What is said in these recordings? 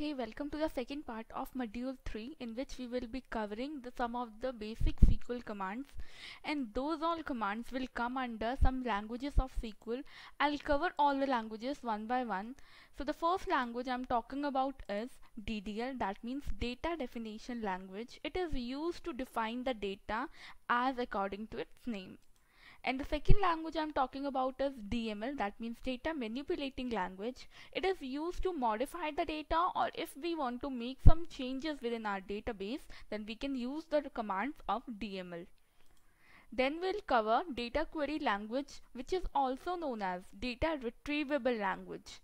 Hey, welcome to the second part of module 3, in which we will be covering some of the basic SQL commands, and those all commands will come under some languages of SQL. I'll cover all the languages one by one. So the first language I'm talking about is DDL, that means data definition language. It is used to define the data as according to its name. And the second language I'm talking about is DML, that means data manipulating language. It is used to modify the data, or if we want to make some changes within our database, then we can use the commands of DML. Then we'll cover data query language, which is also known as data retrievable language.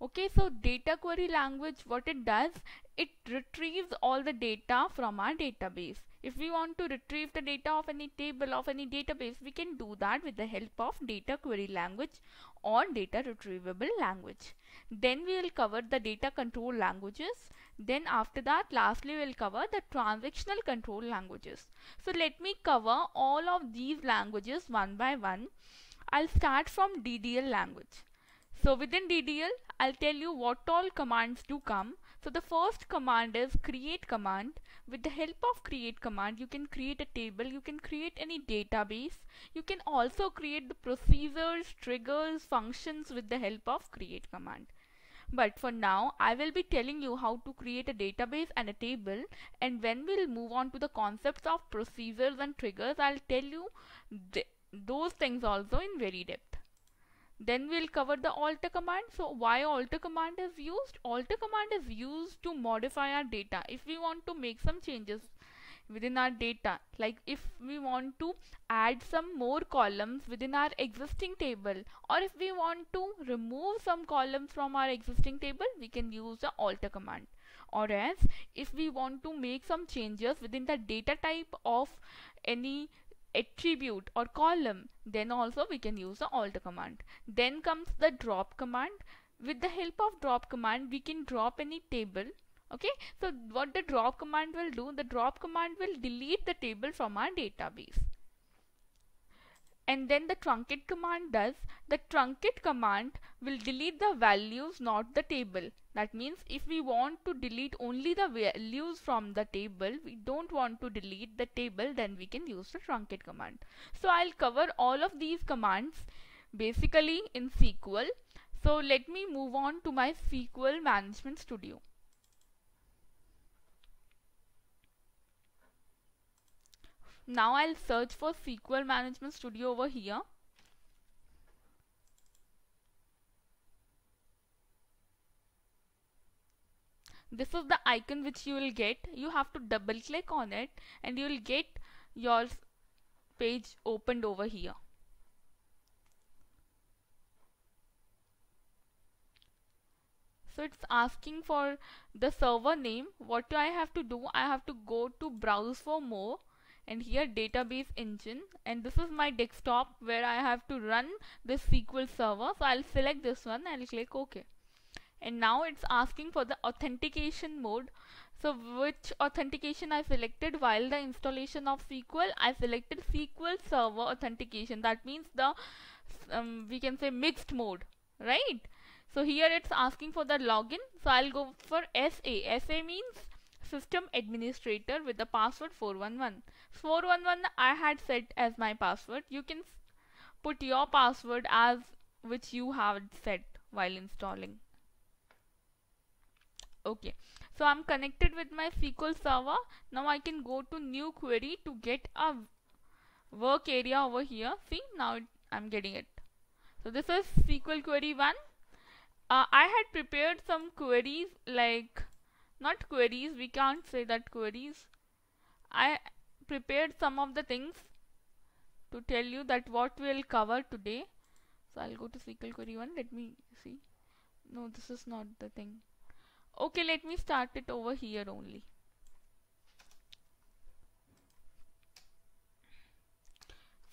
Okay, so data query language, what it does, it retrieves all the data from our database. If we want to retrieve the data of any table, of any database, we can do that with the help of data query language or data retrievable language. Then we will cover the data control languages. Then after that, lastly, we will cover the transactional control languages. So let me cover all of these languages one by one. I'll start from DDL language. So within DDL, I'll tell you what all commands do come. So the first command is create command. With the help of create command, you can create a table, you can create any database. You can also create the procedures, triggers, functions with the help of create command. But for now, I will be telling you how to create a database and a table, and when we'll move on to the concepts of procedures and triggers, I'll tell you those things also in very depth. Then we'll cover the alter command. So why alter command is used? Alter command is used to modify our data. If we want to make some changes within our data, like if we want to add some more columns within our existing table, or if we want to remove some columns from our existing table, we can use the alter command. Or else, if we want to make some changes within the data type of any attribute or column, then also we can use the alter command. Then comes the drop command. With the help of drop command, we can drop any table. Okay, so what the drop command will do, the drop command will delete the table from our database. And then the truncate command does, the truncate command will delete the values, not the table. That means if we want to delete only the values from the table, we don't want to delete the table, then we can use the truncate command. So I'll cover all of these commands basically in SQL. So let me move on to my SQL Management Studio. Now I'll search for SQL Management Studio over here. This is the icon which you will get. You have to double click on it and you will get your page opened over here. So it's asking for the server name. What do I have to do? I have to go to browse for more. And here database engine, and this is my desktop where I have to run this SQL Server. So I'll select this one and I'll click OK. And now it's asking for the authentication mode. So which authentication I selected while the installation of SQL? I selected SQL Server authentication. That means the we can say mixed mode, right? So here it's asking for the login. So I'll go for SA. SA means system administrator with the password 411. 411 I had set as my password. You can put your password as which you have set while installing. Okay, so I'm connected with my SQL Server. Now I can go to new query to get a work area over here. See, now I'm getting it. So this is SQL query 1. I had prepared some queries, like not queries, we can't say that queries. I prepared some of the things to tell you that what we'll cover today. So I'll go to SQL query 1. Let me see. No, this is not the thing. Okay, let me start it over here only.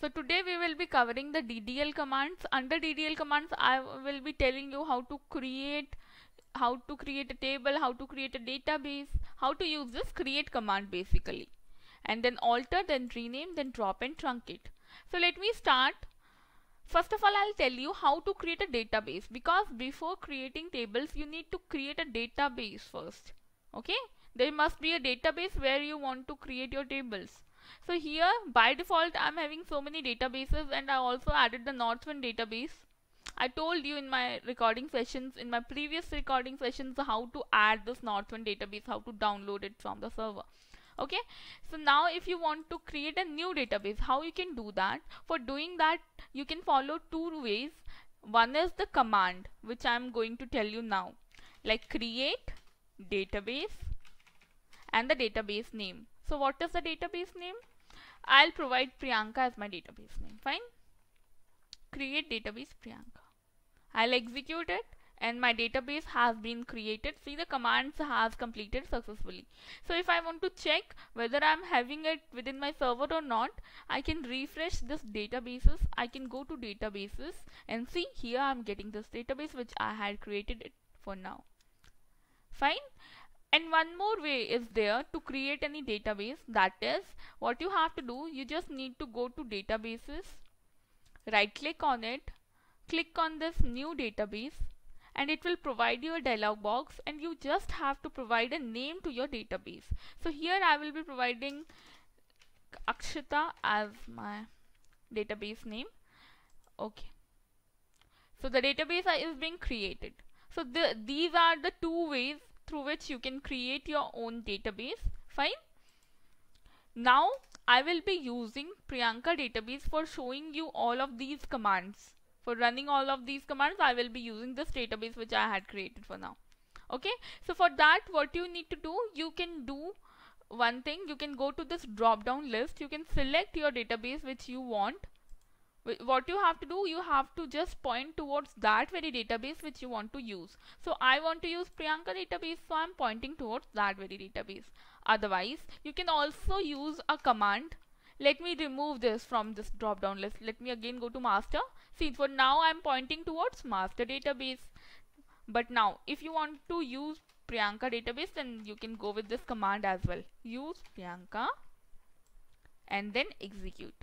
So today we will be covering the DDL commands. Under DDL commands, I will be telling you how to create a table, how to create a database, how to use this create command basically. And then alter, then rename, then drop and truncate. So let me start First of all, I'll tell you how to create a database, because before creating tables, you need to create a database first. Okay, there must be a database where you want to create your tables. So here by default I'm having so many databases, and I also added the Northwind database. I told you in my recording sessions, in my previous recording sessions, how to add this Northwind database, how to download it from the server. Okay, so now if you want to create a new database, how you can do that? For doing that, you can follow two ways. One is the command, which I'm going to tell you now, like create database and the database name. So what is the database name? I'll provide Priyanka as my database name. Fine. Create database Priyanka. I'll execute it, and my database has been created. See, the commands has completed successfully. So if I want to check whether I'm having it within my server or not, I can refresh this databases. I can go to databases and see, here I'm getting this database which I had created it for now. Fine. And one more way is there to create any database. That is, what you have to do, you just need to go to databases, right click on it, click on this new database, and it will provide you a dialog box, and you just have to provide a name to your database. So here I will be providing Akshita as my database name. Okay, so the database is being created. So these are the two ways through which you can create your own database. Fine. Now I will be using Priyanka database for showing you all of these commands. For running all of these commands, I will be using this database which I had created for now. Okay, so for that, what you need to do, you can do one thing. You can go to this drop down list. You can select your database which you want. What you have to do, you have to just point towards that very database which you want to use. So I want to use Priyanka database, so I'm pointing towards that very database. Otherwise, you can also use a command. Let me remove this from this drop down list. Let me again go to master. See, for now I'm pointing towards master database, but now if you want to use Priyanka database, then you can go with this command as well, use Priyanka, and then execute.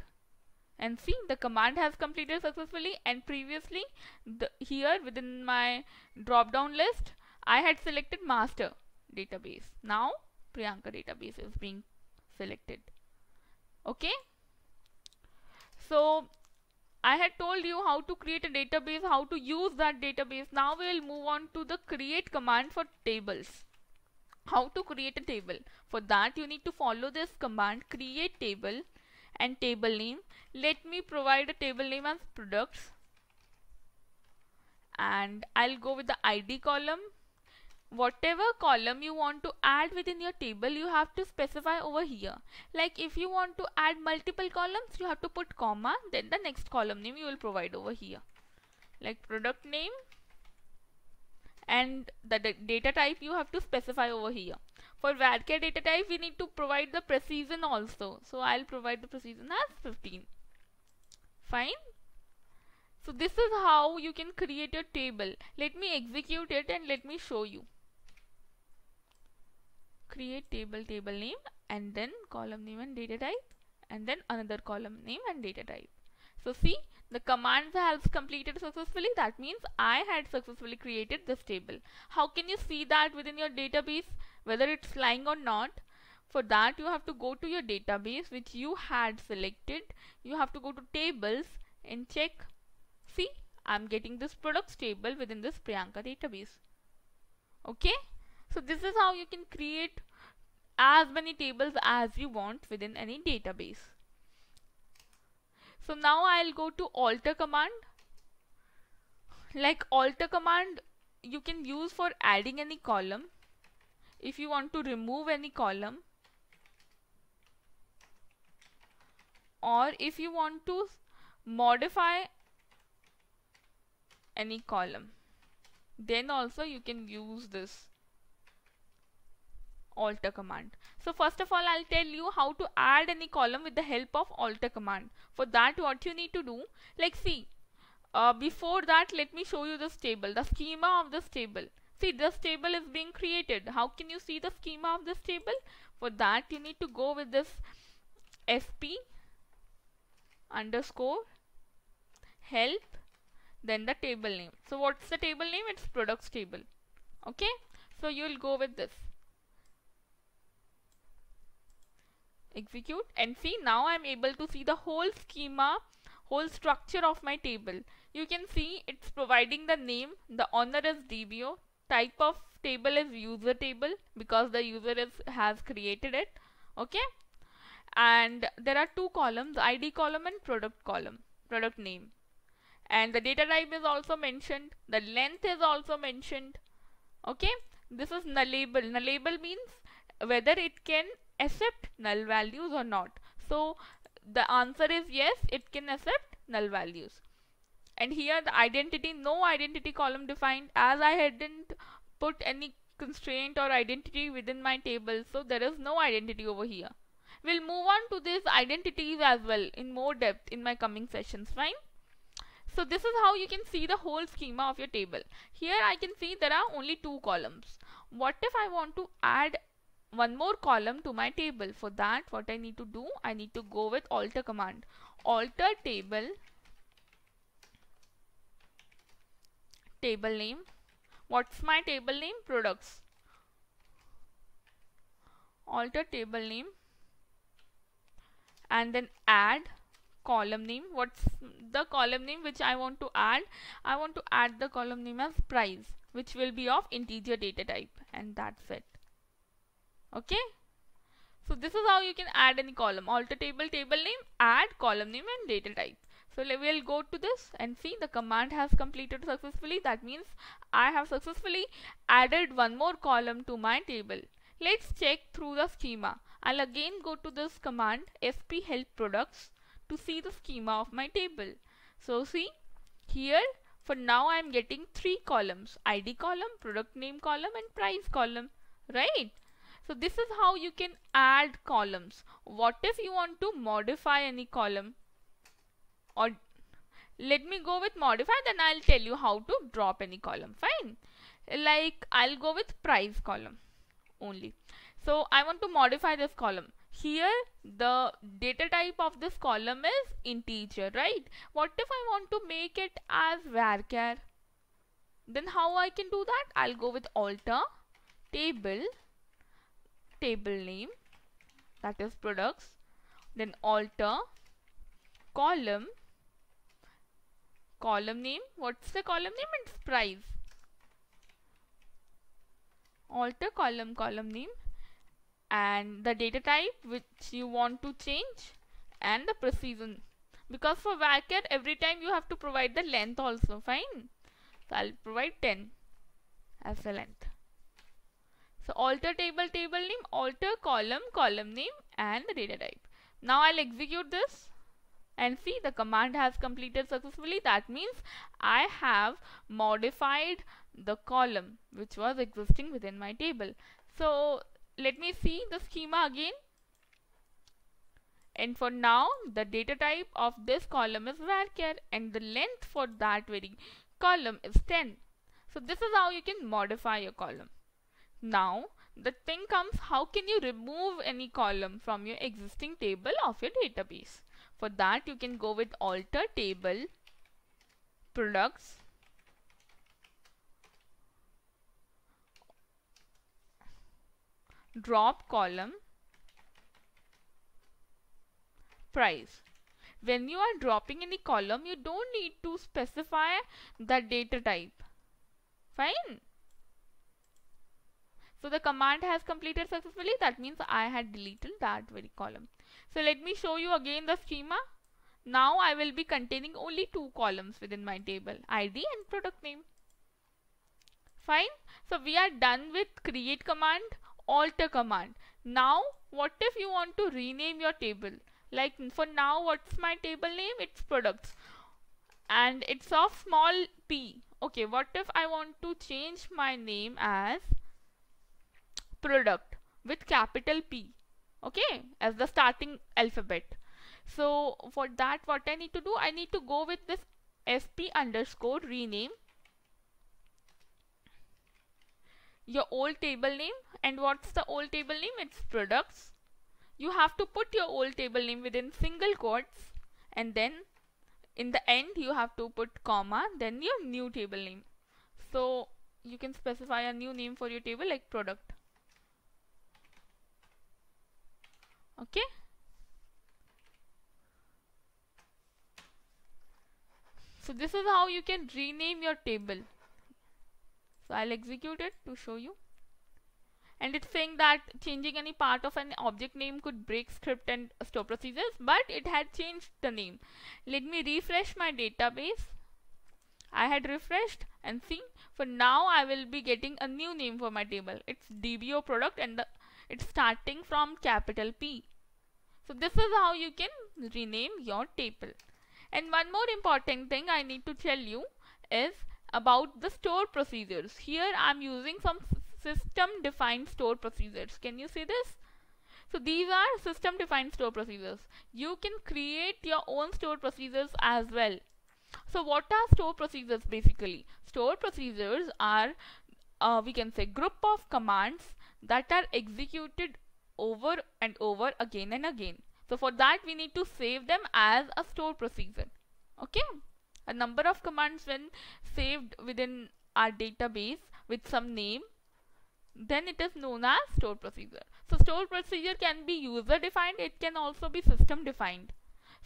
And see, the command has completed successfully, and previously here within my drop down list I had selected master database. Now Priyanka database is being selected. Okay, so I had told you how to create a database, how to use that database. Now we will move on to the create command for tables. How to create a table? For that, you need to follow this command, create table and table name. Let me provide a table name as products, and I'll go with the ID column. Whatever column you want to add within your table, you have to specify over here. Like if you want to add multiple columns, you have to put comma, then the next column name you will provide over here, like product name, and the data type you have to specify over here. For varchar data type, we need to provide the precision also. So I'll provide the precision as 15. Fine. So this is how you can create your table. Let me execute it and let me show you. Create table, table name, and then column name and data type, and then another column name and data type. So see, the command has completed successfully. That means I had successfully created this table. How can you see that within your database, whether it's lying or not? For that, you have to go to your database which you had selected. You have to go to tables and check. See, I'm getting this products table within this Priyanka database. Okay, so this is how you can create as many tables as you want within any database. So now I'll go to alter command. Like alter command you can use for adding any column, if you want to remove any column, or if you want to modify any column, then also you can use this alter command. So first of all, I'll tell you how to add any column with the help of alter command. For that, what you need to do, like see, before that let me show you this table, the schema of this table. See, this table is being created. How can you see the schema of this table? For that, you need to go with this sp_help help, then the table name. So what's the table name? It's products table. Okay, so you'll go with this. Execute and see, now I'm able to see the whole schema, whole structure of my table. You can see it's providing the name, the owner is DBO, type of table is user table because the user has created it. Okay, and there are two columns, ID column and product column, product name, and the data type is also mentioned, the length is also mentioned. Okay, this is nullable. Nullable means whether it can accept null values or not. So the answer is yes, it can accept null values. And here the identity, no identity column defined, as I hadn't put any constraint or identity within my table, so there is no identity over here. We'll move on to these identities as well in more depth in my coming sessions, fine? So this is how you can see the whole schema of your table. Here I can see there are only two columns. What if I want to add one more column to my table? For that, what I need to do, I need to go with alter command. Alter table, table name. What's my table name? Products. Alter table name and then add column name. What's the column name which I want to add? I want to add the column name as price, which will be of integer data type, and that's it. Okay, so this is how you can add any column. Alter table, table name, add column name and data type. So we'll go to this and see the command has completed successfully. That means I have successfully added one more column to my table. Let's check through the schema. I'll again go to this command sp_help products to see the schema of my table. So see here, for now I'm getting three columns, ID column, product name column and price column, right? So this is how you can add columns. What if you want to modify any column? Or let me go with modify, then I'll tell you how to drop any column, fine? Like I'll go with price column only. So I want to modify this column. Here the data type of this column is integer, right? What if I want to make it as varchar? Then how I can do that? I'll go with alter table, table name, that is products, then alter column, column name. What's the column name? It's price. Alter column, column name, and the data type which you want to change, and the precision, because for varchar every time you have to provide the length also, fine? So I'll provide 10 as the length. So alter table, table name, alter column, column name and the data type. Now I'll execute this and see the command has completed successfully. That means I have modified the column which was existing within my table. So let me see the schema again. And for now the data type of this column is varchar and the length for that very column is 10. So this is how you can modify your column. Now the thing comes, how can you remove any column from your existing table of your database? For that you can go with alter table, products, drop column, price. When you are dropping any column, you don't need to specify the data type, fine? So the command has completed successfully. That means I had deleted that very column. So let me show you again the schema. Now I will be containing only two columns within my table, ID and product name. Fine. So we are done with create command, alter command. Now what if you want to rename your table? Like for now, what's my table name? It's products and it's of small p. Okay, what if I want to change my name as product with capital P, okay, as the starting alphabet? So for that, what I need to do, I need to go with this sp_rename, your old table name. And what's the old table name? It's products. You have to put your old table name within single quotes and then in the end you have to put comma, then your new table name. So you can specify a new name for your table like product. Okay. So this is how you can rename your table. So I'll execute it to show you. And it's saying that changing any part of an object name could break script and store procedures, but it had changed the name. Let me refresh my database. I had refreshed and see, for now I will be getting a new name for my table. It's DBO product and it's starting from capital P. So this is how you can rename your table. And one more important thing I need to tell you is about the store procedures. Here I'm using some system defined store procedures. Can you see this? So these are system defined store procedures. You can create your own store procedures as well. So what are store procedures basically? Store procedures are, we can say, group of commands that are executed over and over again and again. So for that we need to save them as a store procedure. Okay, a number of commands when saved within our database with some name, then it is known as store procedure. So store procedure can be user defined, it can also be system defined.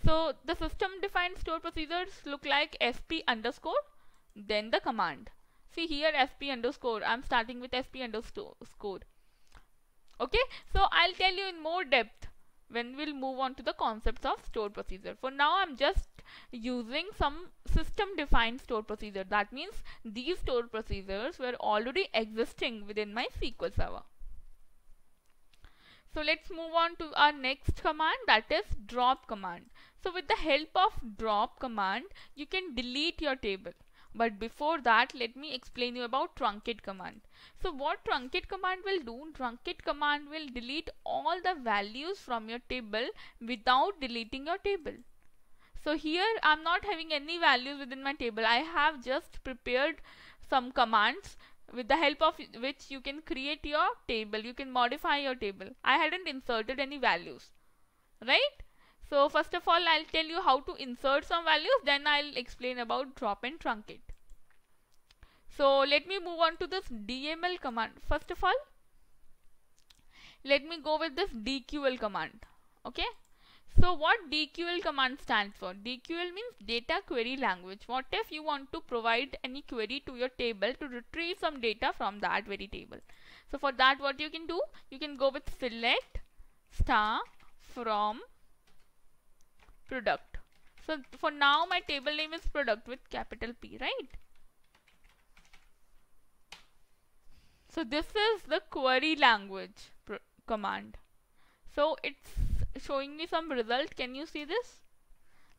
So the system defined store procedures look like sp_, then the command. See here sp_, I'm starting with sp_. Okay, so I'll tell you in more depth when we'll move on to the concepts of stored procedure. For now I'm just using some system defined stored procedure. That means these stored procedures were already existing within my SQL Server. So let's move on to our next command, that is drop command. So with the help of drop command you can delete your table. But before that, let me explain you about truncate command. So what truncate command will do? Truncate command will delete all the values from your table without deleting your table. So here I'm not having any values within my table. I have just prepared some commands with the help of which you can create your table. You can modify your table. I hadn't inserted any values, right? So first of all, I'll tell you how to insert some values, then I'll explain about drop and truncate. So let me move on to this DML command. First of all, let me go with this DQL command. Okay. So what DQL command stands for? DQL means data query language. What if you want to provide any query to your table to retrieve some data from that very table? So for that, what you can do? You can go with select star from product. So for now my table name is product with capital P, right? So this is the query language command. So it's showing me some result. Can you see this?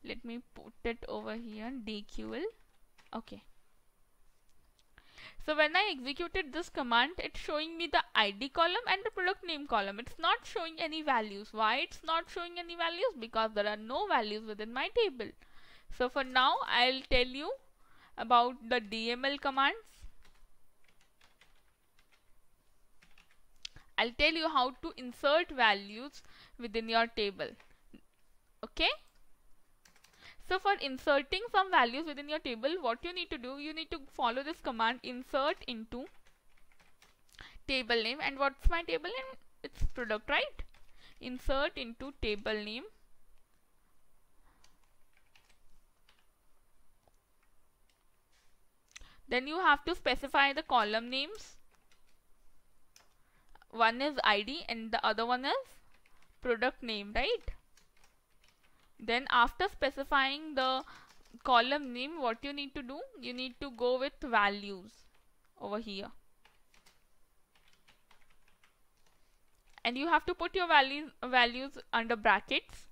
Let me put it over here, DQL. Okay. So when I executed this command, it's showing me the ID column and the product name column. It's not showing any values. Why it's not showing any values? Because there are no values within my table. So for now, I'll tell you about the DML commands. I'll tell you how to insert values within your table. Okay. So for inserting some values within your table, what you need to do, you need to follow this command, insert into table name. And what's my table name? It's product, right? Insert into table name. Then you have to specify the column names. One is ID and the other one is product name, right? Then after specifying the column name, what you need to do, you need to go with values over here, and you have to put your values under brackets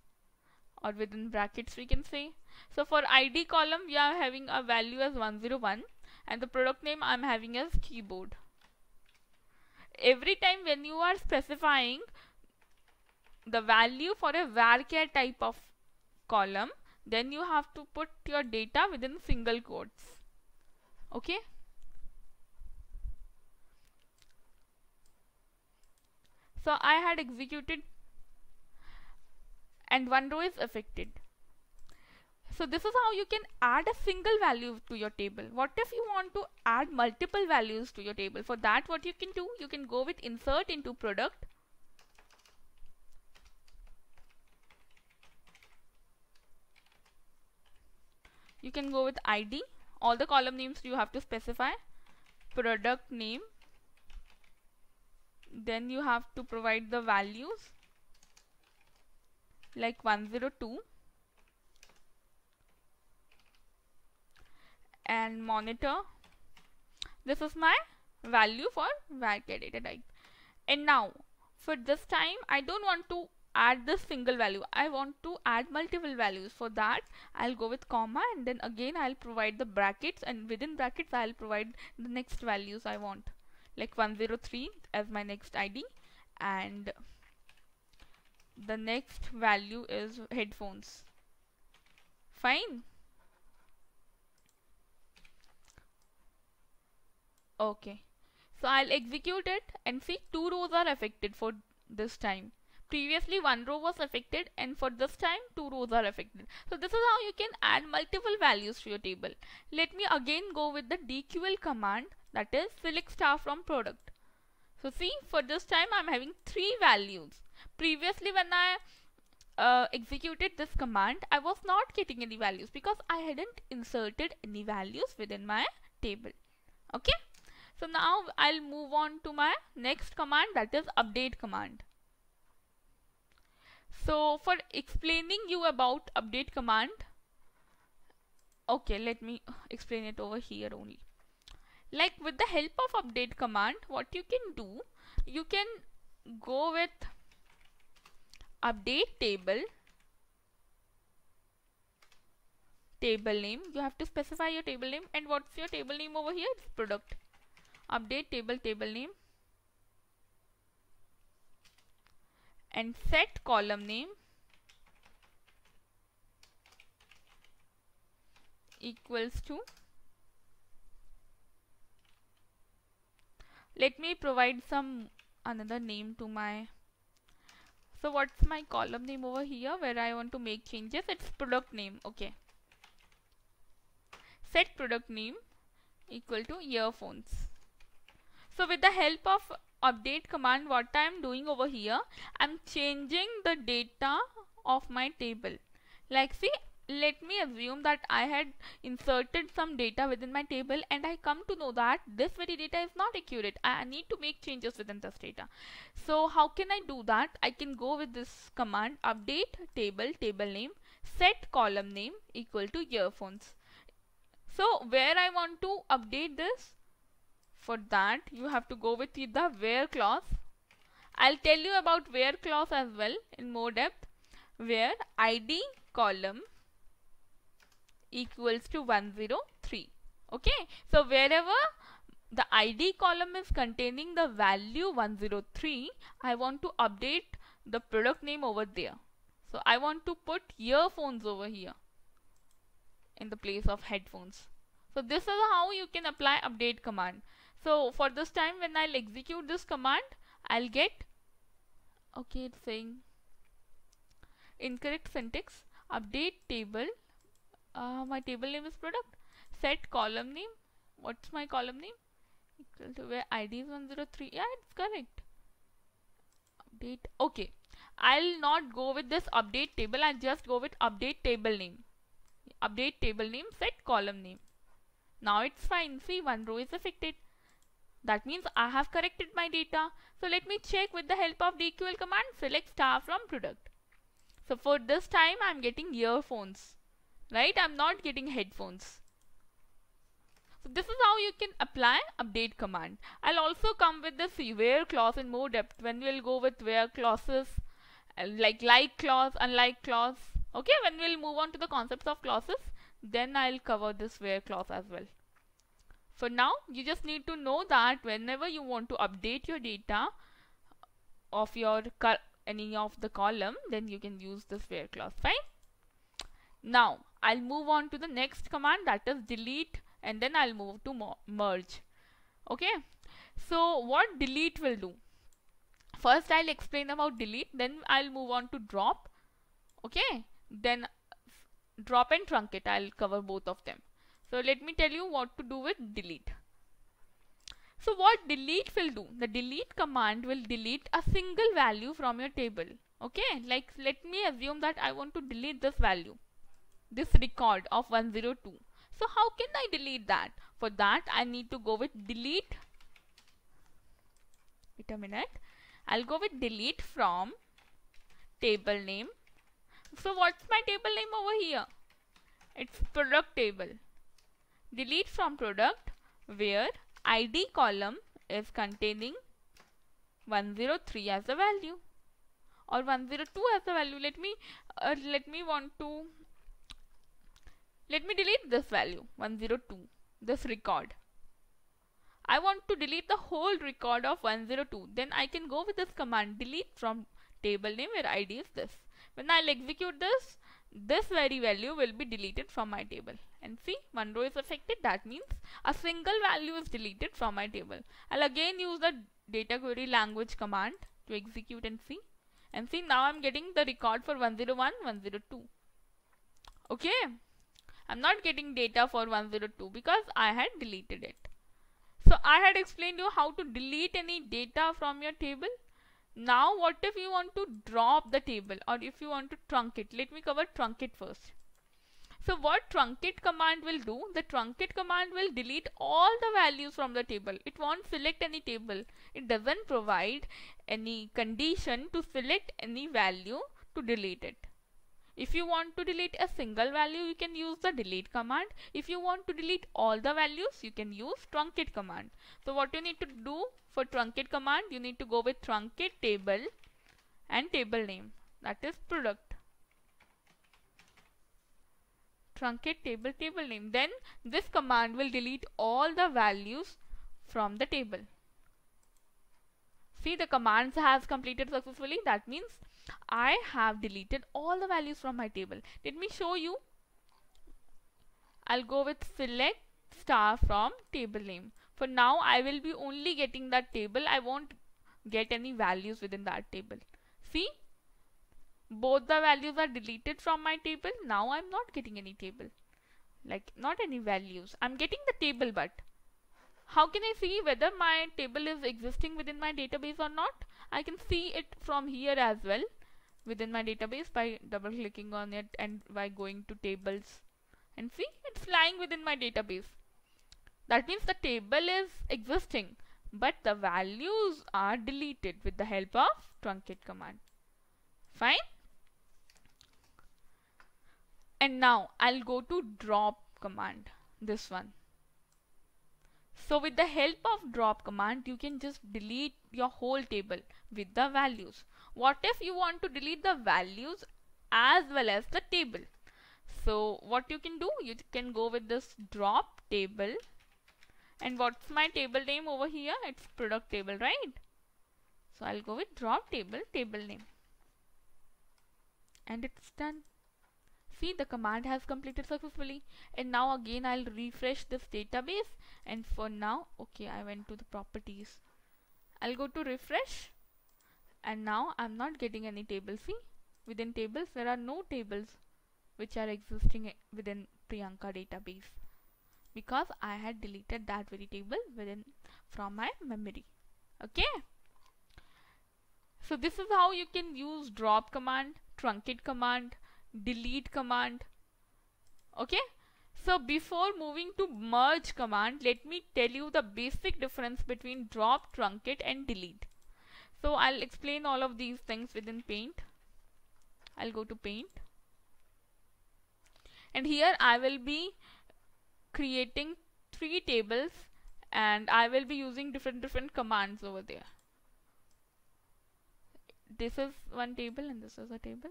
or within brackets, we can say. So for ID column we are having a value as 101 and the product name I'm having as keyboard. Every time when you are specifying the value for a varchar type of column, then you have to put your data within single quotes. Okay, so I had executed and one row is affected. So this is how you can add a single value to your table. What if you want to add multiple values to your table? For that, what you can do, you can go with insert into product. You can go with ID. All the column names you have to specify. Product name. Then you have to provide the values like 102. And monitor. This is my value for varchar data type. And now for this time, I don't want to add this single value. I want to add multiple values. For that, I'll go with comma, and then again I'll provide the brackets, and within brackets I'll provide the next values I want, like 103 as my next ID, and the next value is headphones. Fine. Okay, so I'll execute it and see two rows are affected for this time. Previously one row was affected, and for this time two rows are affected. So this is how you can add multiple values to your table. Let me again go with the DQL command, that is select star from product. So see, for this time I'm having three values. Previously when I executed this command, I was not getting any values because I hadn't inserted any values within my table. Okay. So now I'll move on to my next command, that is update command. So for explaining you about update command, okay, let me explain it over here only. Like with the help of update command, what you can do, you can go with update table, table name. You have to specify your table name, and what's your table name over here? It's product. Update table, table name, and set column name equals to, let me provide some another name to my, so what's my column name over here where I want to make changes? It's product name. Okay, set product name equal to earphones. So with the help of update command, what I am doing over here, I am changing the data of my table. Like see, let me assume that I had inserted some data within my table, and I come to know that this very data is not accurate. I need to make changes within this data. So how can I do that? I can go with this command, update table, table name, set column name equal to earphones. So where I want to update this? For that, you have to go with the where clause. I'll tell you about where clause as well in more depth. Where ID column equals to 103. Okay, so wherever the ID column is containing the value 103, I want to update the product name over there. So I want to put earphones over here in the place of headphones. So this is how you can apply update command. So for this time, when I'll execute this command, I'll get, okay, it's saying incorrect syntax. Update table, my table name is product, set column name, what's my column name, equal to where ID is 103. Yeah, it's correct. Update, okay, I'll not go with this update table, I'll just go with update table name, update table name, set column name. Now it's fine. See, one row is affected. That means I have corrected my data. So let me check with the help of DQL command, select star from product. So for this time I'm getting earphones, right? I'm not getting headphones. So this is how you can apply update command. I'll also come with the where clause in more depth when we'll go with where clauses, like clause, unlike clause. Okay, when we'll move on to the concepts of clauses, then I'll cover this where clause as well. For now, you just need to know that whenever you want to update your data of your any of the column, then you can use this where clause. Fine. Now I'll move on to the next command, that is delete, and then I'll move to merge. Okay. So what delete will do? First I'll explain about delete, then I'll move on to drop. Okay. Then drop and truncate. I'll cover both of them. So let me tell you what to do with delete. So what delete will do? The delete command will delete a single value from your table. Okay, like let me assume that I want to delete this value, this record of 102. So how can I delete that? For that I need to go with delete. Wait a minute. I'll go with delete from table name. So what's my table name over here? It's product table. Delete from product where ID column is containing 103 as a value or 102 as a value. Let me delete this value 102, this record. I want to delete the whole record of 102. Then I can go with this command delete from table name where ID is this. When I'll execute this, this very value will be deleted from my table. And see, one row is affected. That means a single value is deleted from my table. I'll again use the data query language command to execute and see. And see, now I'm getting the record for 101, 102. Okay. I'm not getting data for 102 because I had deleted it. So I had explained you how to delete any data from your table. Now what if you want to drop the table or if you want to truncate? Let me cover truncate first. So what truncate command will do? The truncate command will delete all the values from the table. It won't select any table. It doesn't provide any condition to select any value to delete it. If you want to delete a single value, you can use the delete command. If you want to delete all the values, you can use truncate command. So what you need to do for truncate command, you need to go with truncate table and table name, that is product. Truncate table, table name. Then this command will delete all the values from the table. See, the commands has completed successfully. That means I have deleted all the values from my table. Let me show you. I'll go with select star from table name. For now, I will be only getting that table. I won't get any values within that table. See, both the values are deleted from my table. Now I'm not getting any table, like not any values. I'm getting the table, but how can I see whether my table is existing within my database or not? I can see it from here as well within my database by double clicking on it and by going to tables, and see it's lying within my database. That means the table is existing but the values are deleted with the help of truncate command. Fine. And now I'll go to drop command, this one. So with the help of drop command, you can just delete your whole table with the values. What if you want to delete the values as well as the table? So what you can do, you can go with this drop table. And what's my table name over here? It's product table, right? So I'll go with drop table, table name. And it's done. See, the command has completed successfully. And now again I'll refresh this database, and for now, okay, I went to the properties. I'll go to refresh, and now I'm not getting any tables. See, within tables there are no tables which are existing within Priyanka database because I had deleted that very table within from my memory. Okay, so this is how you can use drop command, truncate command, delete command. Okay, so before moving to merge command, let me tell you the basic difference between drop, truncate and delete. So I'll explain all of these things within paint. I'll go to paint, and here I will be creating three tables and I will be using different commands over there. This is one table and this is a table.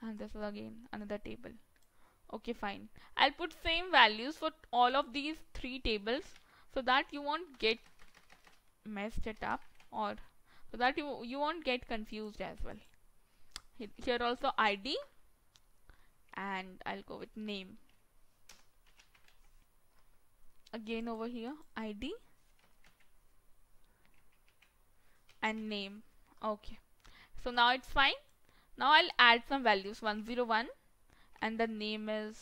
And this is again another table. Okay, fine. I'll put same values for all of these three tables so that you won't get messed it up, or so that you won't get confused as well. Here also ID, and I'll go with name. Again over here ID and name. Okay, so now it's fine. Now I'll add some values 101 and the name is,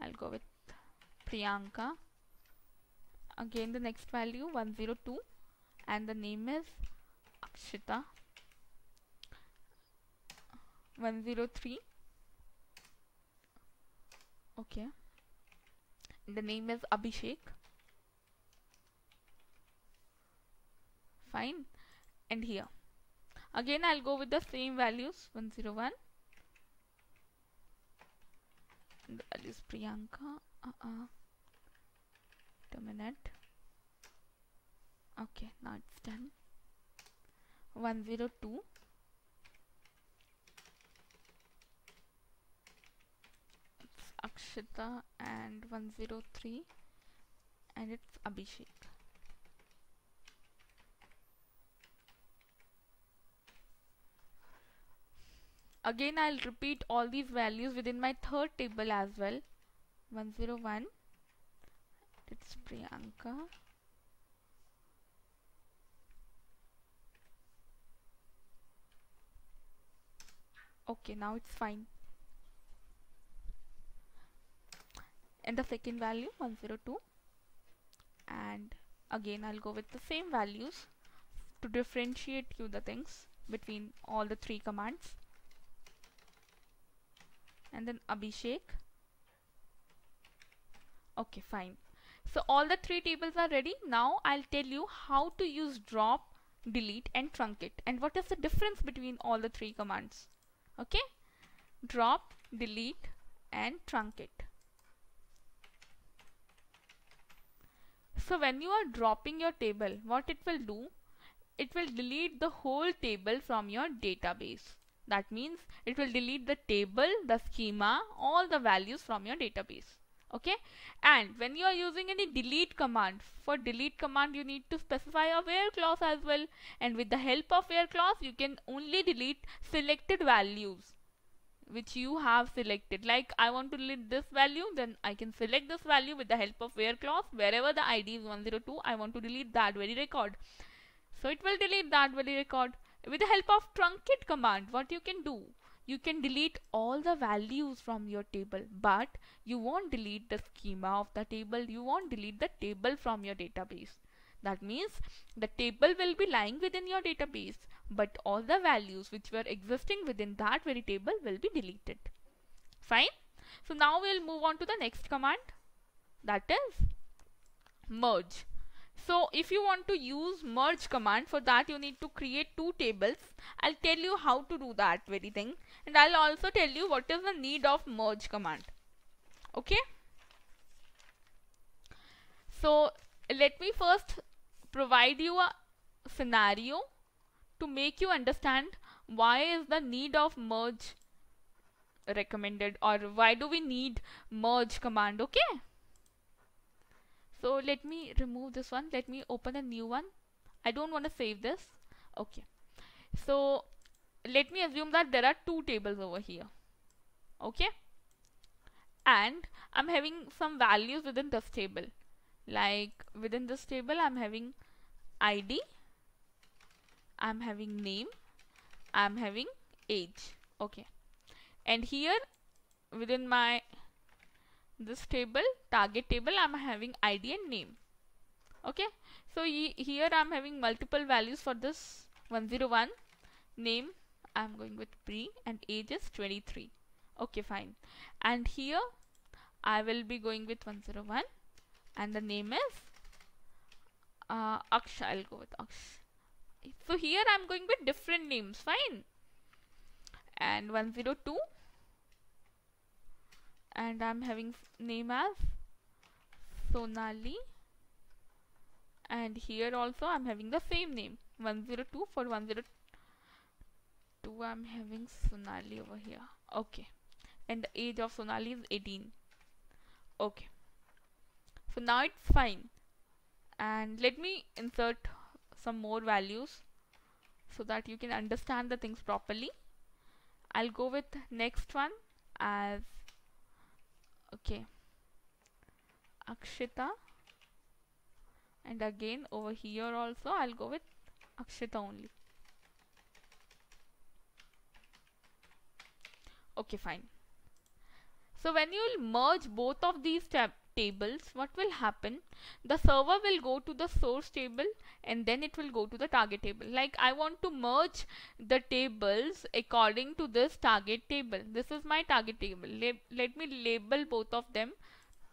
I'll go with Priyanka. Again the next value 102 and the name is Akshita. 103, okay, and the name is Abhishek. Fine. And here again I'll go with the same values 101 and the value is Priyanka. Terminate. Okay, now it's done. 102 it's Akshita and 103 and it's Abhishek. Again I'll repeat all these values within my third table as well. 101 it's Priyanka. Okay, now it's fine. And the second value 102, and again I'll go with the same values to differentiate you the things between all the three commands. And then Abhishek. Okay, fine. So all the three tables are ready. Now I'll tell you how to use drop, delete and truncate, and what is the difference between all the three commands. Okay, drop, delete and truncate. So when you are dropping your table, what it will do? It will delete the whole table from your database. That means it will delete the table, the schema, all the values from your database. Okay, and when you are using any delete command, for delete command you need to specify a where clause as well, and with the help of where clause you can only delete selected values which you have selected. Like I want to delete this value, then I can select this value with the help of where clause. Wherever the ID is 102, I want to delete that very record, so it will delete that very record. With the help of truncate command, what you can do, you can delete all the values from your table, but you won't delete the schema of the table, you won't delete the table from your database. That means the table will be lying within your database, but all the values which were existing within that very table will be deleted. Fine. So now we'll move on to the next command, that is merge. So if you want to use merge command, for that you need to create two tables. I'll tell you how to do that very thing, and I'll also tell you what is the need of merge command. Okay, so let me first provide you a scenario to make you understand why is the need of merge recommended, or why do we need merge command. Okay, so let me remove this one, let me open a new one. I don't want to save this. Okay, so let me assume that there are two tables over here. Okay, and I'm having some values within this table. Like within this table I'm having ID, I'm having name, I'm having age. Okay, and here within my this table, target table, I'm having ID and name. Okay, so here I'm having multiple values for this 101. Name I'm going with Pri and age is 23. Okay, fine. And here I will be going with 101 and the name is Aksha. I'll go with Aksha. So here I'm going with different names. Fine. And 102, and I'm having name as Sonali, and here also I'm having the same name 102. For 102 I'm having Sonali over here. Okay, and the age of Sonali is 18. Okay, so now it's fine. And let me insert some more values so that you can understand the things properly. I'll go with next one as, okay, Akshita, and again over here also I'll go with Akshita only. Okay, fine. So when you will merge both of these tables, what will happen? The server will go to the source table and then it will go to the target table. Like I want to merge the tables according to this target table. This is my target table. Let me label both of them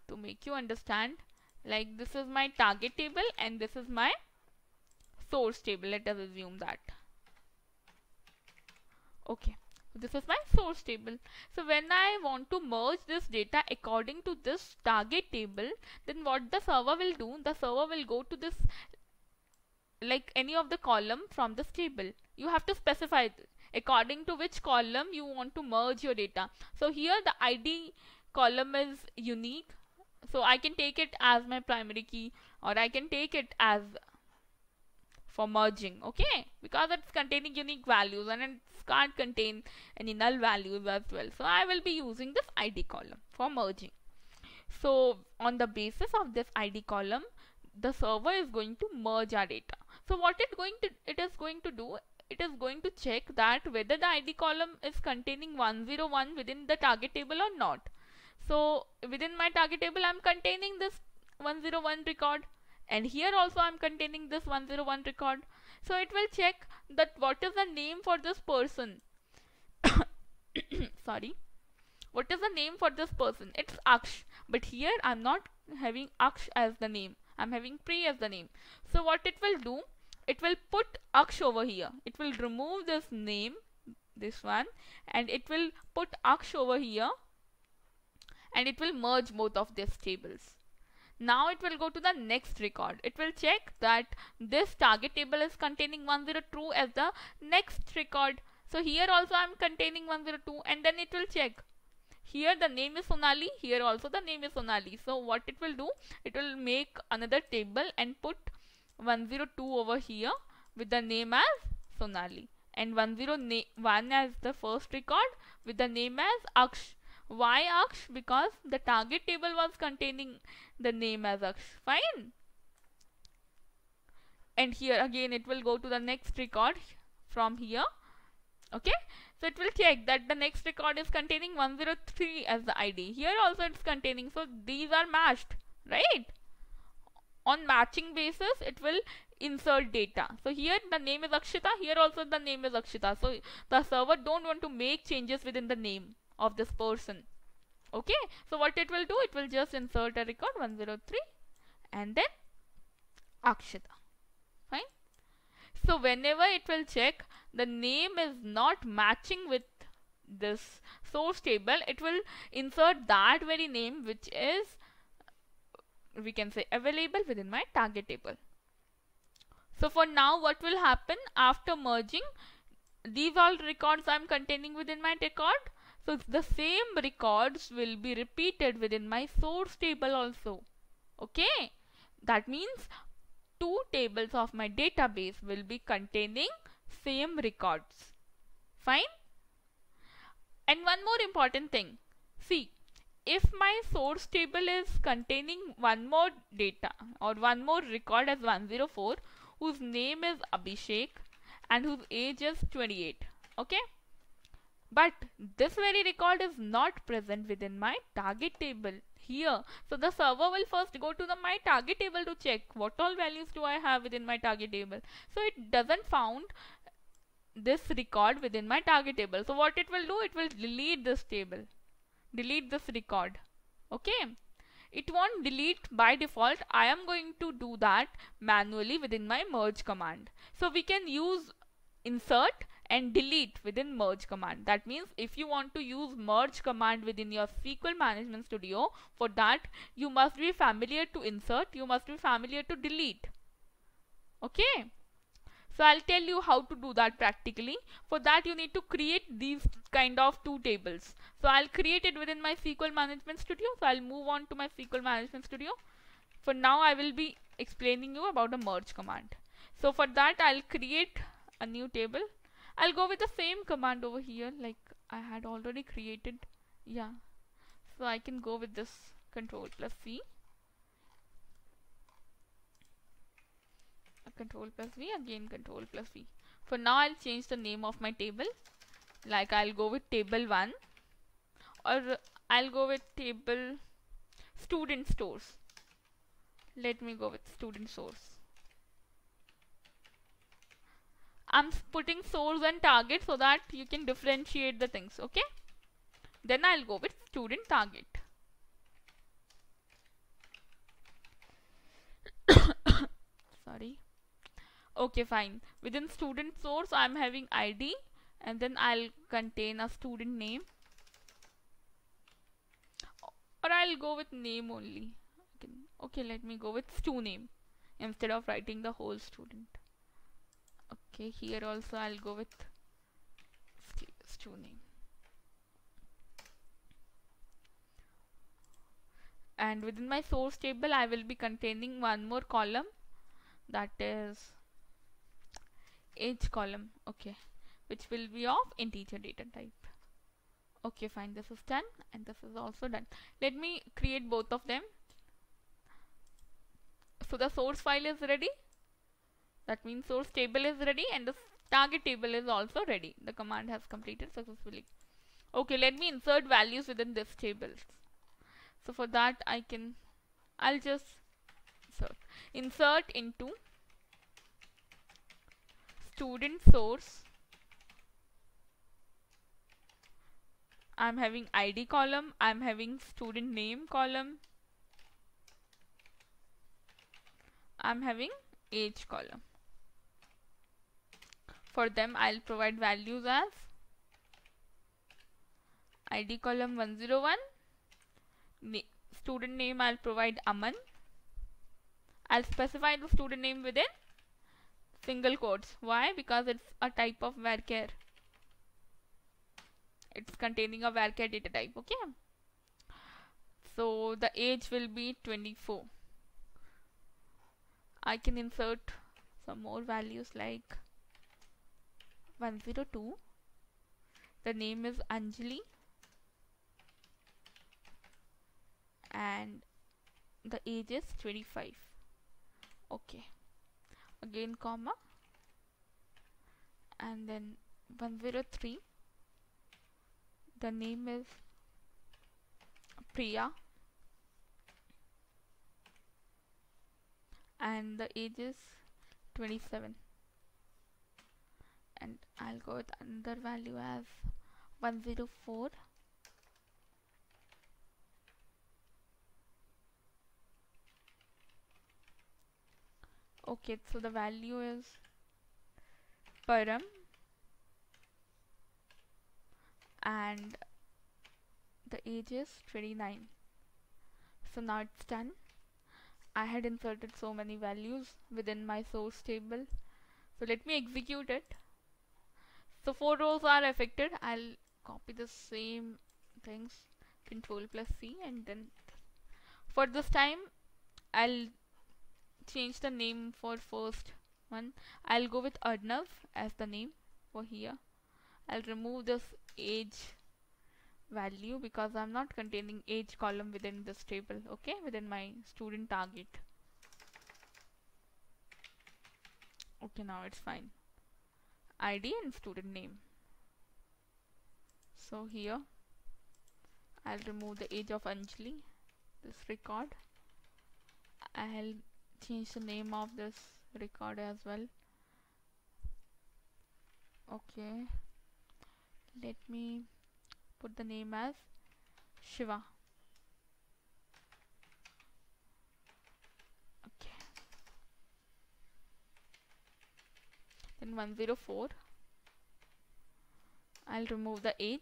to make you understand. Like this is my target table and this is my source table. Let us assume that. Okay. This is my source table. So when I want to merge this data according to this target table, then what the server will do, the server will go to this, like any of the column from this table. You have to specify according to which column you want to merge your data. So here the ID column is unique. So I can take it as my primary key or I can take it as for merging, okay, because it's containing unique values and it can't contain any null values as well. So I will be using this ID column for merging. So on the basis of this ID column, the server is going to merge our data. So what it is going to do, it is going to check that whether the ID column is containing 101 within the target table or not. So within my target table, I'm containing this 101 record. And here also I'm containing this 101 record. So it will check that what is the name for this person. Sorry. What is the name for this person? It's Aksh. But here I'm not having Aksh as the name. I'm having Priya as the name. So what it will do, it will put Aksh over here. It will remove this name, this one, and it will put Aksh over here. And it will merge both of these tables. Now it will go to the next record. It will check that this target table is containing 102 as the next record. So here also I'm containing 102 and then it will check. Here the name is Sonali. Here also the name is Sonali. So what it will do? It will make another table and put 102 over here with the name as Sonali. And 101 as the first record with the name as Aksh. Why Aksh? Because the target table was containing the name as Aksh. Fine. And here again it will go to the next record from here. Okay. So it will check that the next record is containing 103 as the ID. Here also it's containing. So these are matched. Right. On matching basis it will insert data. So here the name is Akshita. Here also the name is Akshita. So the server don't want to make changes within the name of this person. Okay, so what it will do, it will just insert a record 103 and then Akshita. Fine. So whenever it will check the name is not matching with this source table, it will insert that very name which is, we can say, available within my target table. So for now what will happen after merging, these all records I am containing within my record. So the same records will be repeated within my source table also. Okay. That means two tables of my database will be containing same records. Fine. And one more important thing. See, if my source table is containing one more data or one more record as 104 whose name is Abhishek and whose age is 28. Okay. But this very record is not present within my target table here. So the server will first go to my target table to check what all values do I have within my target table. So it doesn't found this record within my target table. So what it will do, it will delete this table, delete this record. Okay. It won't delete by default. I am going to do that manually within my merge command. So we can use insert and delete within merge command. That means if you want to use merge command within your SQL Management Studio, for that you must be familiar to insert, you must be familiar to delete. Okay. So I'll tell you how to do that practically. For that you need to create these kind of two tables. So I'll create it within my SQL Management Studio. So I'll move on to my SQL Management Studio. For now I will be explaining you about a merge command. So for that I'll create a new table. I'll go with the same command over here like I had already created. Yeah. So I can go with this Ctrl+V. Ctrl+V again, Ctrl+V. For now I'll change the name of my table. Like I'll go with table 1 or I'll go with table student stores. Let me go with student source. I'm putting source and target so that you can differentiate the things, okay? Then I'll go with student target. Sorry. Okay, fine. Within student source, I'm having ID, and then I'll contain a student name. Or I'll go with name only. Okay, let me go with stu name instead of writing the whole student. Okay, here also I'll go with stu name. And within my source table, I will be containing one more column, that is age column, okay, which will be of integer data type. Okay, fine, this is done and this is also done. Let me create both of them. So the source file is ready. That means source table is ready and the target table is also ready. The command has completed successfully. Okay, let me insert values within this table. So for that I'll just insert into student source. I'm having ID column, I'm having student name column, I'm having age column. For them I'll provide values as ID column 101, student name I'll provide Aman. I'll specify the student name within single quotes. Why? Because it's a type of varchar. It's containing a varchar data type, okay? So the age will be 24. I can insert some more values like 102. The name is Anjali. And the age is 25. Okay. Again comma. And then 103. The name is Priya. And the age is 27. And I'll go with another value as 104. Okay, so the value is Param, and the age is 29. So now it's done. I had inserted so many values within my source table. So let me execute it. So 4 rows are affected. I'll copy the same things, Control+C, and then for this time I'll change the name for first one. I'll go with Arnav as the name for here. I'll remove this age value because I'm not containing age column within this table, okay, within my student target. Okay, now it's fine. ID and student name. So here I'll remove the age of Anjali, this record. I'll change the name of this record as well. Okay, let me put the name as Shiva. Okay, then 104. I'll remove the age.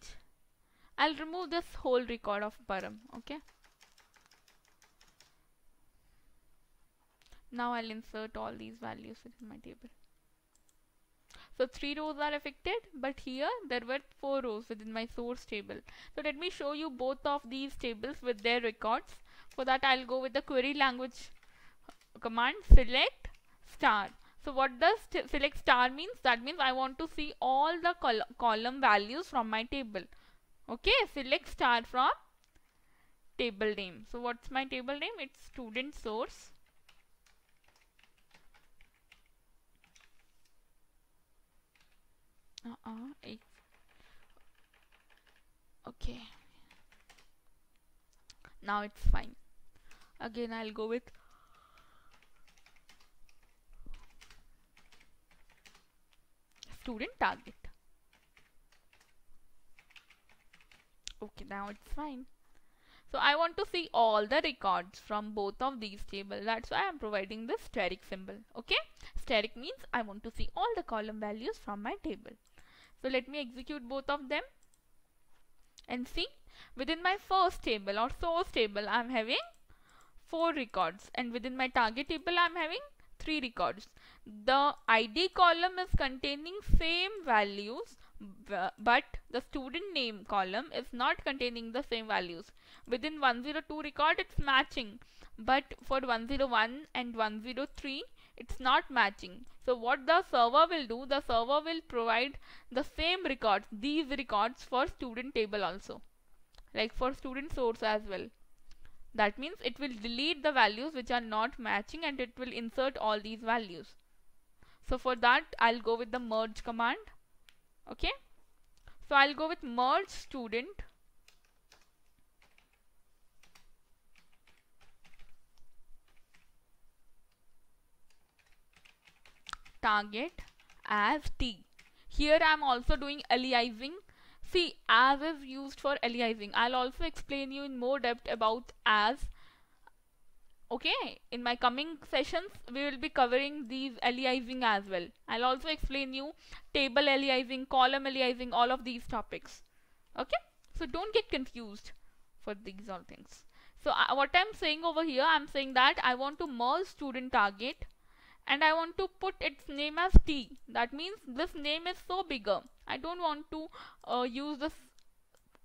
I'll remove this whole record of Param, okay? Now I'll insert all these values within my table. So 3 rows are affected, but here there were 4 rows within my source table. So let me show you both of these tables with their records. For that I'll go with the query language command select star. So what does select star means? That means I want to see all the column values from my table. Okay, select star from table name. So what's my table name? It's student source. Okay, Now it's fine. Again, I'll go with student target. Okay, now it's fine. So I want to see all the records from both of these tables. That's why I'm providing this steric symbol. Okay, steric means I want to see all the column values from my table. So let me execute both of them and see. Within my first table or source table, I'm having 4 records, and within my target table, I'm having 3 records. The ID column is containing same values, but the student name column is not containing the same values. Within 102 record it's matching, but for 101 and 103 it's not matching. So what the server will do, the server will provide the same records, these records for student table also, like for student source as well. That means it will delete the values which are not matching and it will insert all these values. So for that I'll go with the merge command. Okay, so I'll go with merge student target as T. Here I'm also doing aliasing. See, as is used for aliasing. I'll also explain you in more depth about as. Okay, in my coming sessions we will be covering these aliasing as well. I'll also explain you table aliasing, column aliasing, all of these topics. Okay, so don't get confused for these all things. So what I'm saying over here, I'm saying that I want to merge student target and I want to put its name as T. That means this name is so bigger, I don't want to use this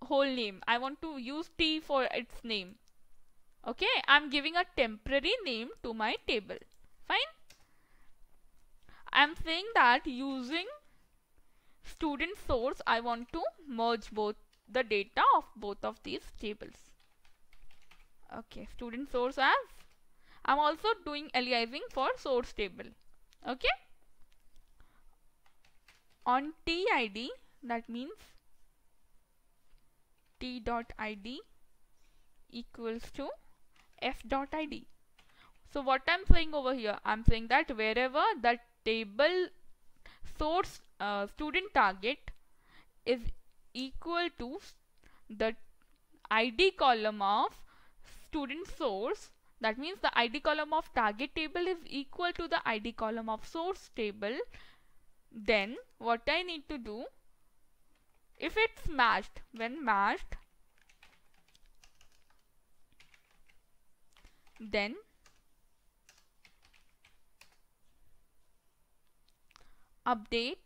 whole name. I want to use T for its name. Okay, I'm giving a temporary name to my table. Fine. I'm saying that using student source, I want to merge both the data of both of these tables. Okay, student source as. I'm also doing aliasing for source table. Okay. On TID, that means T.ID equals to f.id. So what I'm saying over here, I'm saying that wherever the table source student target is equal to the ID column of student source, that means the ID column of target table is equal to the ID column of source table, then what I need to do, if it's matched, when matched, then update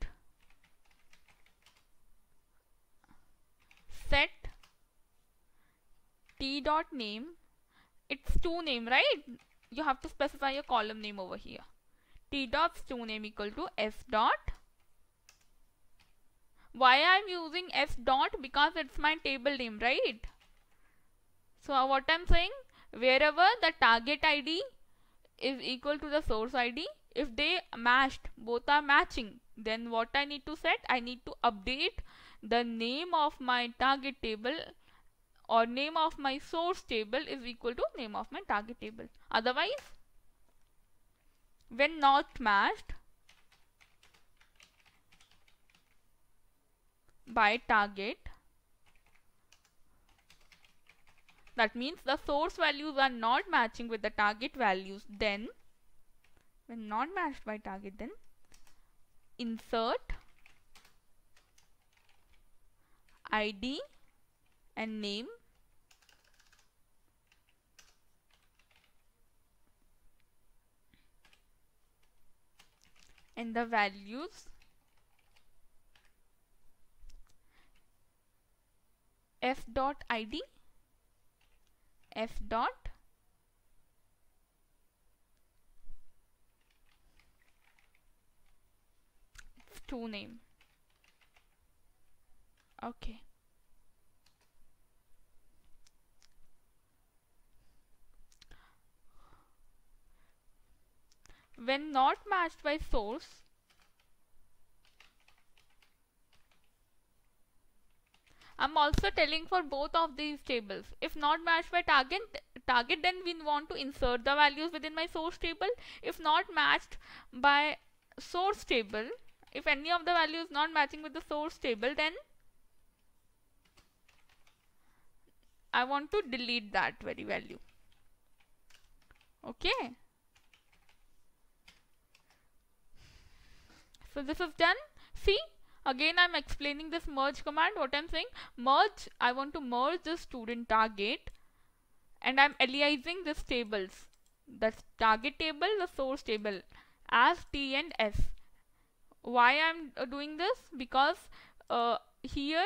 set t.name, it's to name, right? You have to specify your column name over here. t.toName equal to s dot. Why I'm using s dot? Because it's my table name, right? So what I'm saying, wherever the target ID is equal to the source ID, if they matched, both are matching, then what I need to set, I need to update the name of my target table or name of my source table is equal to name of my target table. Otherwise, when not matched by target, that means the source values are not matching with the target values, then when not matched by target, then insert ID and name and the values f.id f.toName. Okay, when not matched by source, I'm also telling for both of these tables. If not matched by target, then we want to insert the values within my source table. If not matched by source table, if any of the values not matching with the source table, then I want to delete that very value. Okay. So this is done. See, again I'm explaining this merge command. What I'm saying, merge, I want to merge the student target, and I'm aliasing these tables, the target table, the source table, as T and S. Why I'm doing this? Because here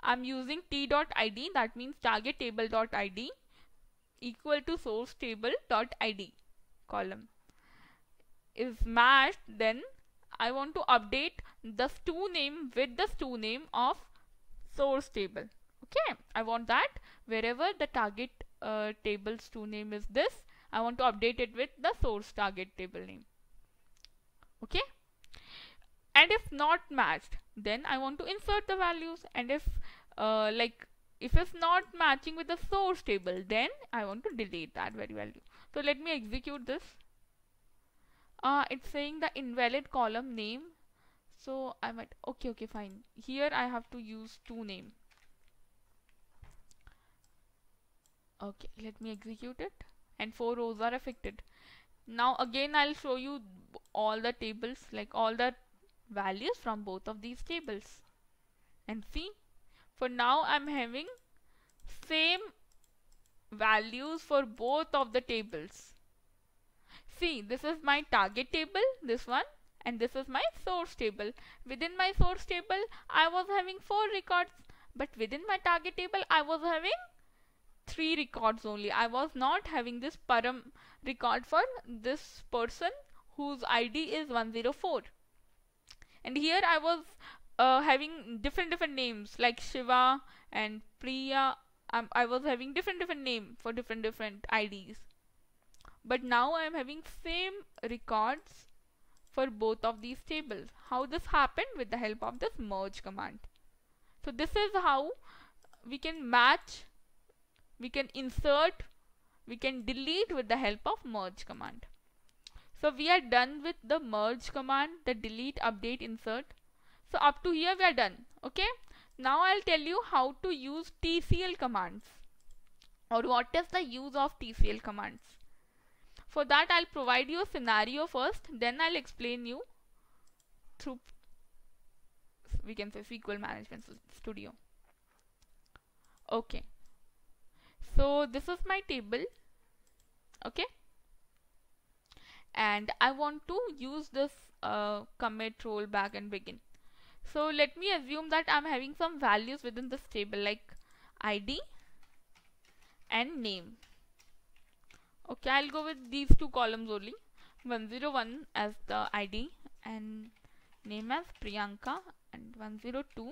I'm using t.id, that means target table dot id equal to source table dot id column. If matched, then I want to update the stu name with the stu name of source table. Okay, I want that wherever the target table stu name is this, I want to update it with the source target table name. Okay. And if not matched, then I want to insert the values. And if if it's not matching with the source table, then I want to delete that very value. So let me execute this. It's saying the invalid column name. So I might, okay, fine. Here I have to use to name. Okay, let me execute it. And 4 rows are affected. Now again I'll show you all the tables, like all the values from both of these tables. And see, for now I'm having same values for both of the tables. See, this is my target table, this one, and this is my source table. Within my source table I was having 4 records, but within my target table I was having 3 records only. I was not having this Param record for this person whose ID is 104. And here I was having different names like Shiva and Priya. I was having different name for different IDs. But now I am having same records for both of these tables. How this happened? With the help of this merge command. So this is how we can match, we can insert, we can delete with the help of merge command. So we are done with the merge command, the delete, update, insert. So up to here we are done. Okay. Now I'll tell you how to use TCL commands, or what is the use of TCL commands. For that I'll provide you a scenario first, then I'll explain you through, we can say, SQL Management Studio. Okay. So this is my table. Okay. And I want to use this commit, rollback, and begin. So let me assume that I'm having some values within this table like ID and name. Okay, I'll go with these 2 columns only. 101 as the ID and name as Priyanka, and 102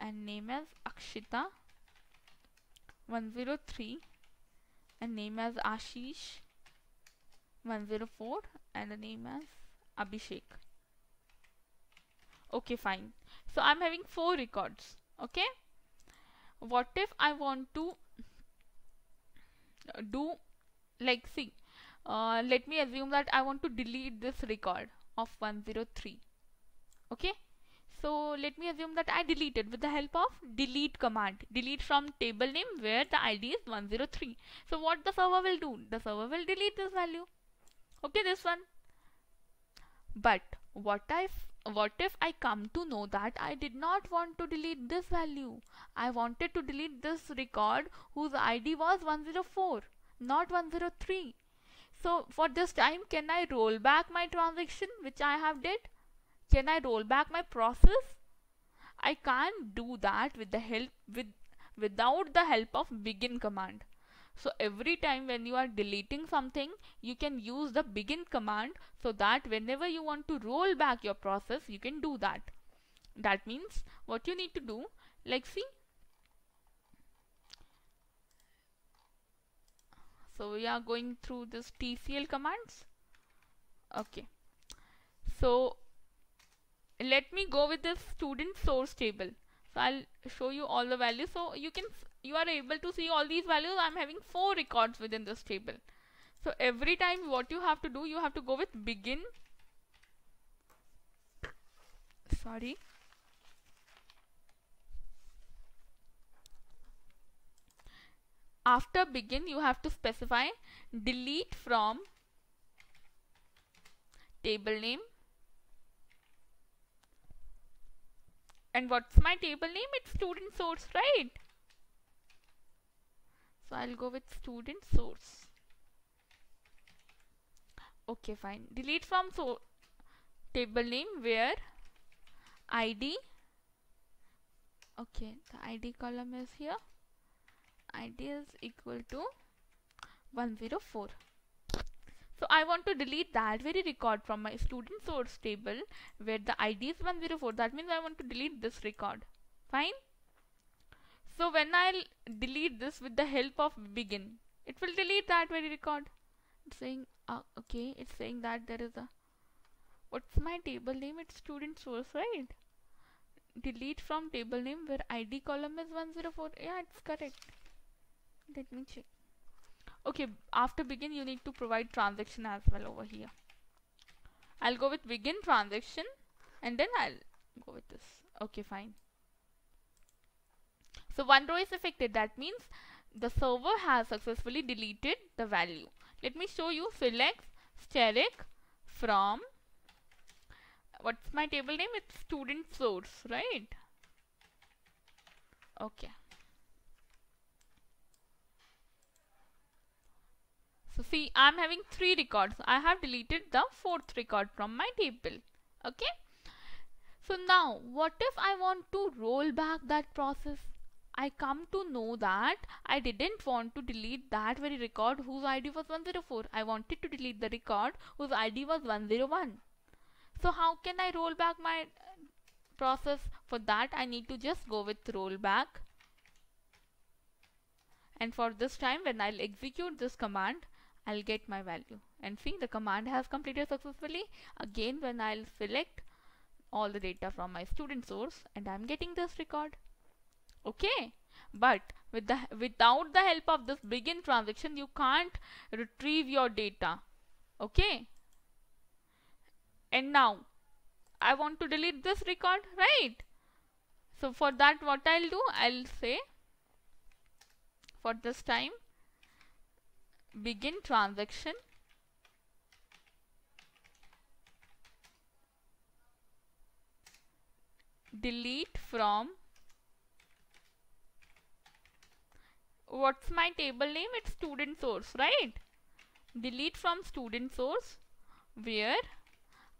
and name as Akshita, 103 and name as Ashish, 104 and the name as Abhishek. Okay, fine. So I'm having 4 records. Okay. What if I want to do, like, see, let me assume that I want to delete this record of 103. Okay. So let me assume that I delete it with the help of delete command. Delete from table name where the ID is 103. So what the server will do? The server will delete this value. Okay, this one. But what if I come to know that I did not want to delete this value? I wanted to delete this record whose ID was 104, not 103. So for this time, can I roll back my transaction which I have did? Can I roll back my process? I can't do that with the help without the help of begin command. So every time when you are deleting something, you can use the begin command, so that whenever you want to roll back your process, you can do that. That means what you need to do, like, see, so we are going through this TCL commands. Okay. So let me go with the student source table. So I'll show you all the values. So you are able to see all these values. I'm having 4 records within this table. So every time what you have to do, you have to go with begin. Sorry. After begin, you have to specify delete from table name. And what's my table name? It's student source, right? So I'll go with student source. Okay, fine. Delete from so table name where ID. Okay, the ID column is here. ID is equal to 104. So I want to delete that very record from my student source table where the ID is 104. That means I want to delete this record. Fine. So when I'll delete this with the help of begin, it will delete that very record. It's saying, okay, it's saying that there is a, what's my table name? It's student source, right? Delete from table name where ID column is 104. Yeah, it's correct. Let me check. Okay, after begin you need to provide transaction as well over here. I'll go with begin transaction and then I'll go with this. Okay, fine. So one row is affected. That means the server has successfully deleted the value. Let me show you. Select steric from, what's my table name? It's student source, right? Okay. So see, I'm having 3 records. I have deleted the 4th record from my table. Okay. So now what if I want to roll back that process? I come to know that I didn't want to delete that very record whose ID was 104. I wanted to delete the record whose ID was 101. So how can I roll back my process? For that I need to just go with rollback. And for this time when I'll execute this command, I'll get my value. And see, the command has completed successfully. Again, when I'll select all the data from my student source, and I'm getting this record. Okay, but without the help of this begin transaction, you can't retrieve your data. Okay. And now I want to delete this record, right? So for that, what I'll do, I'll say for this time begin transaction delete from, what's my table name? It's student source, right? Delete from student source where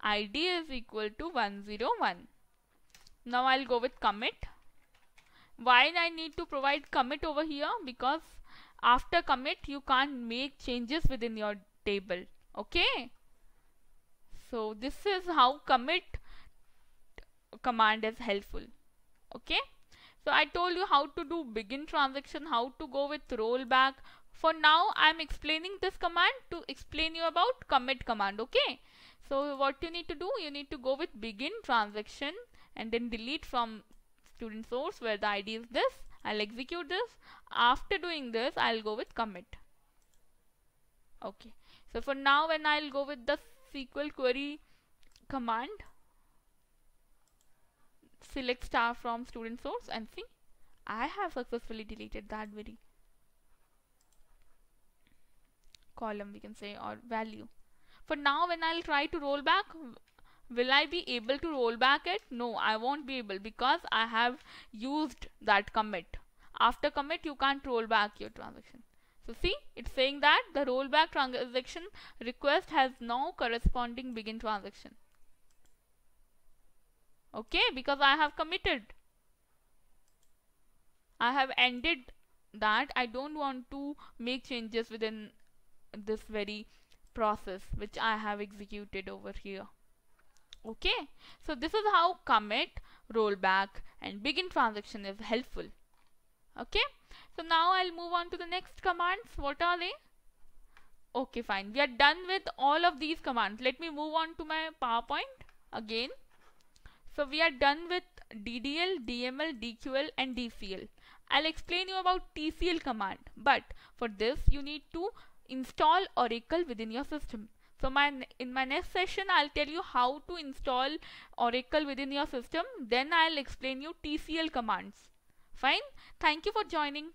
ID is equal to 101. Now I'll go with commit. Why I need to provide commit over here? Because after commit you can't make changes within your table. Okay, so this is how commit command is helpful. Okay, so I told you how to do begin transaction, how to go with rollback. For now I'm explaining this command to explain you about commit command. Okay, so what you need to do, you need to go with begin transaction and then delete from student source where the ID is this. I'll execute this. After doing this, I'll go with commit. Okay. So for now, when I'll go with the SQL query command, select star from student source, and see, I have successfully deleted that very column, we can say, or value. For now, when I'll try to roll back, will I be able to roll back it? No, I won't be able, because I have used that commit. After commit, you can't roll back your transaction. So see, it's saying that the rollback transaction request has no corresponding begin transaction. Okay, because I have committed. I have ended that. I don't want to make changes within this very process which I have executed over here. Okay, so this is how commit, rollback, and begin transaction is helpful. Okay, so now I'll move on to the next commands. What are they? Okay, fine. We are done with all of these commands. Let me move on to my PowerPoint again. So we are done with DDL, DML, DQL and DCL. I'll explain you about TCL command, but for this you need to install Oracle within your system. So in my next session I'll tell you how to install Oracle within your system, then I'll explain you TCL commands. Fine, thank you for joining.